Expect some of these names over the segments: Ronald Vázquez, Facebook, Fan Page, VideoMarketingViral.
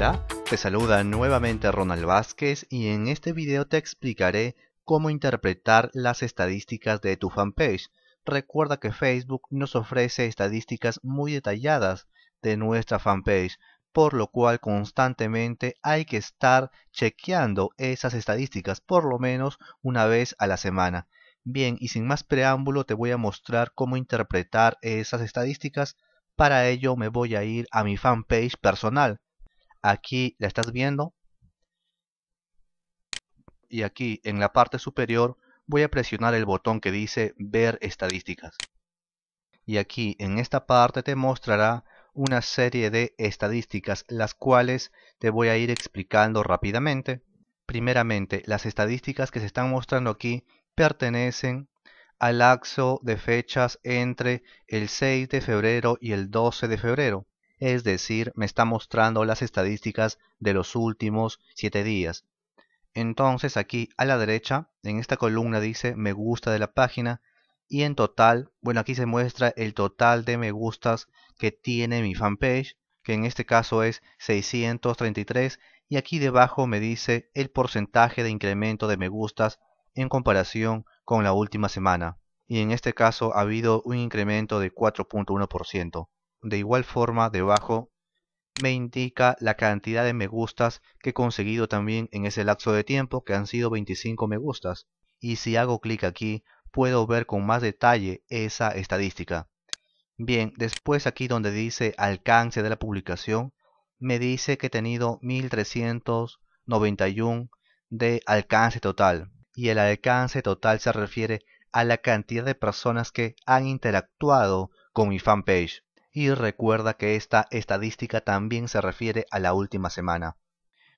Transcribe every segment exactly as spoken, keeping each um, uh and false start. Hola, te saluda nuevamente Ronald Vázquez y en este video te explicaré cómo interpretar las estadísticas de tu fanpage. Recuerda que Facebook nos ofrece estadísticas muy detalladas de nuestra fanpage, por lo cual constantemente hay que estar chequeando esas estadísticas por lo menos una vez a la semana. Bien, y sin más preámbulo te voy a mostrar cómo interpretar esas estadísticas. Para ello me voy a ir a mi fanpage personal. Aquí la estás viendo. Y aquí en la parte superior voy a presionar el botón que dice ver estadísticas. Y aquí en esta parte te mostrará una serie de estadísticas, las cuales te voy a ir explicando rápidamente. Primeramente, las estadísticas que se están mostrando aquí pertenecen al lapso de fechas entre el seis de febrero y el doce de febrero. Es decir, me está mostrando las estadísticas de los últimos siete días. Entonces aquí a la derecha, en esta columna dice me gusta de la página. Y en total, bueno, aquí se muestra el total de me gustas que tiene mi fanpage, que en este caso es seiscientos treinta y tres. Y aquí debajo me dice el porcentaje de incremento de me gustas en comparación con la última semana. Y en este caso ha habido un incremento de cuatro punto uno por ciento. De igual forma, debajo me indica la cantidad de me gustas que he conseguido también en ese lapso de tiempo, que han sido veinticinco me gustas. Y si hago clic aquí, puedo ver con más detalle esa estadística. Bien, después aquí donde dice alcance de la publicación, me dice que he tenido mil trescientos noventa y uno de alcance total. Y el alcance total se refiere a la cantidad de personas que han interactuado con mi fanpage. Y recuerda que esta estadística también se refiere a la última semana.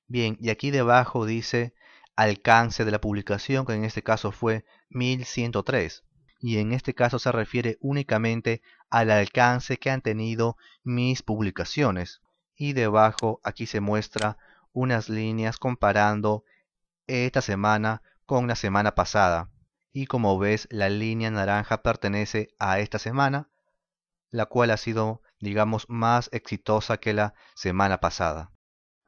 Bien, y aquí debajo dice alcance de la publicación, que en este caso fue mil ciento tres, y en este caso se refiere únicamente al alcance que han tenido mis publicaciones. Y debajo aquí se muestra unas líneas comparando esta semana con la semana pasada, y como ves, la línea naranja pertenece a esta semana, la cual ha sido, digamos, más exitosa que la semana pasada.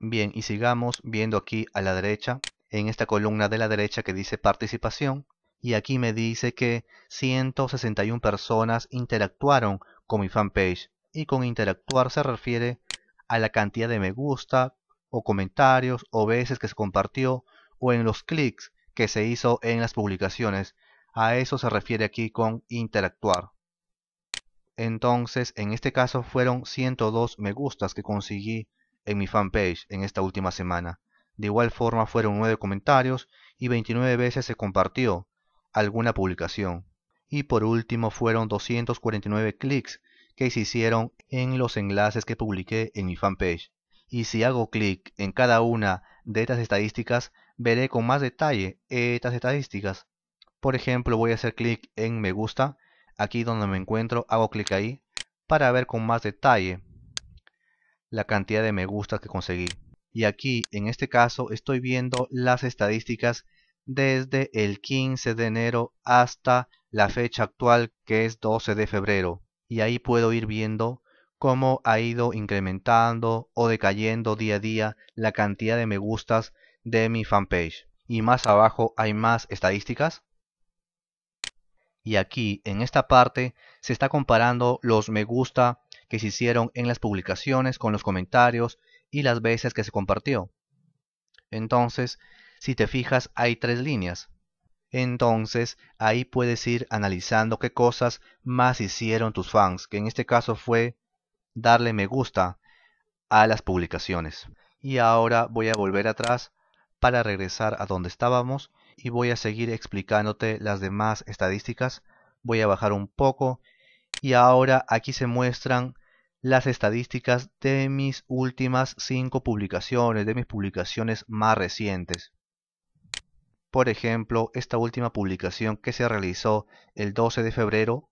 Bien, y sigamos viendo aquí a la derecha, en esta columna de la derecha que dice participación, y aquí me dice que ciento sesenta y una personas interactuaron con mi fanpage, y con interactuar se refiere a la cantidad de me gusta o comentarios o veces que se compartió o en los clics que se hizo en las publicaciones. A eso se refiere aquí con interactuar. Entonces, en este caso fueron ciento dos me gustas que conseguí en mi fanpage en esta última semana. De igual forma fueron nueve comentarios y veintinueve veces se compartió alguna publicación. Y por último fueron doscientos cuarenta y nueve clics que se hicieron en los enlaces que publiqué en mi fanpage. Y si hago clic en cada una de estas estadísticas, veré con más detalle estas estadísticas. Por ejemplo, voy a hacer clic en me gusta, aquí donde me encuentro, hago clic ahí para ver con más detalle la cantidad de me gusta que conseguí. Y aquí, en este caso, estoy viendo las estadísticas desde el quince de enero hasta la fecha actual, que es doce de febrero. Y ahí puedo ir viendo cómo ha ido incrementando o decayendo día a día la cantidad de me gustas de mi fanpage. Y más abajo hay más estadísticas. Y aquí, en esta parte, se está comparando los me gusta que se hicieron en las publicaciones con los comentarios y las veces que se compartió. Entonces, si te fijas, hay tres líneas. Entonces, ahí puedes ir analizando qué cosas más hicieron tus fans, que en este caso fue darle me gusta a las publicaciones. Y ahora voy a volver atrás para regresar a donde estábamos y voy a seguir explicándote las demás estadísticas. Voy a bajar un poco y ahora aquí se muestran las estadísticas de mis últimas cinco publicaciones, de mis publicaciones más recientes. Por ejemplo, esta última publicación que se realizó el doce de febrero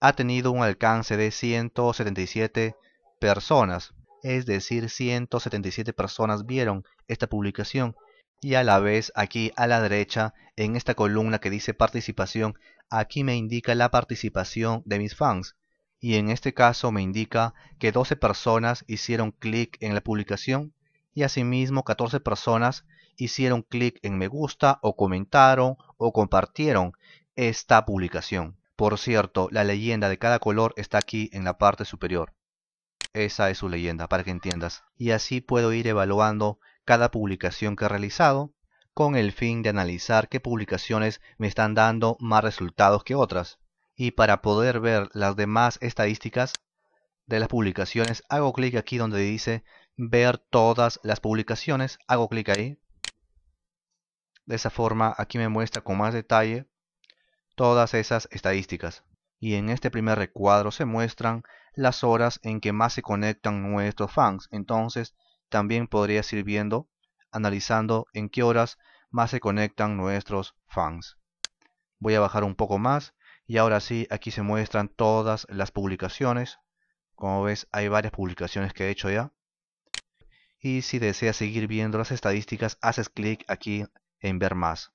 ha tenido un alcance de ciento setenta y siete personas, es decir, ciento setenta y siete personas vieron esta publicación. Y a la vez, aquí a la derecha, en esta columna que dice participación, aquí me indica la participación de mis fans. Y en este caso me indica que doce personas hicieron clic en la publicación y asimismo catorce personas hicieron clic en me gusta o comentaron o compartieron esta publicación. Por cierto, la leyenda de cada color está aquí en la parte superior. Esa es su leyenda, para que entiendas. Y así puedo ir evaluando cada publicación que he realizado con el fin de analizar qué publicaciones me están dando más resultados que otras. Y para poder ver las demás estadísticas de las publicaciones, hago clic aquí donde dice ver todas las publicaciones. Hago clic ahí. De esa forma aquí me muestra con más detalle todas esas estadísticas. Y en este primer recuadro se muestran las horas en que más se conectan nuestros fans. Entonces también podrías ir viendo, analizando en qué horas más se conectan nuestros fans. Voy a bajar un poco más y ahora sí, aquí se muestran todas las publicaciones. Como ves, hay varias publicaciones que he hecho ya. Y si deseas seguir viendo las estadísticas, haces clic aquí en ver más.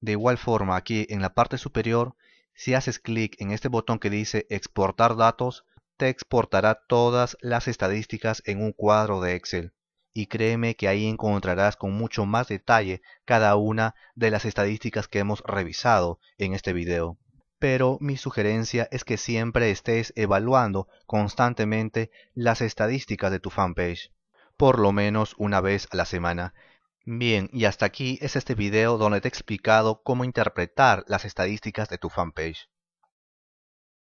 De igual forma, aquí en la parte superior, si haces clic en este botón que dice exportar datos, te exportará todas las estadísticas en un cuadro de Excel. Y créeme que ahí encontrarás con mucho más detalle cada una de las estadísticas que hemos revisado en este video. Pero mi sugerencia es que siempre estés evaluando constantemente las estadísticas de tu fanpage, por lo menos una vez a la semana. Bien, y hasta aquí es este video donde te he explicado cómo interpretar las estadísticas de tu fanpage.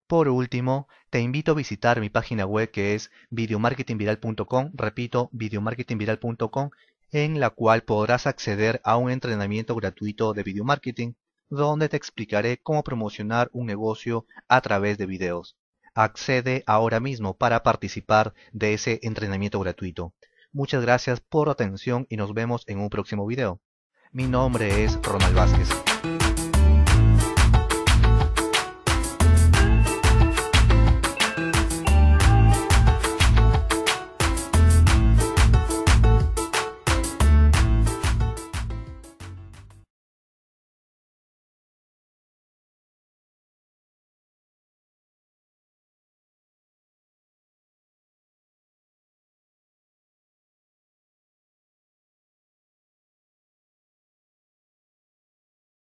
Por último, te invito a visitar mi página web que es video marketing viral punto com, repito, video marketing viral punto com, en la cual podrás acceder a un entrenamiento gratuito de video marketing, donde te explicaré cómo promocionar un negocio a través de videos. Accede ahora mismo para participar de ese entrenamiento gratuito. Muchas gracias por tu atención y nos vemos en un próximo video. Mi nombre es Ronald Vázquez.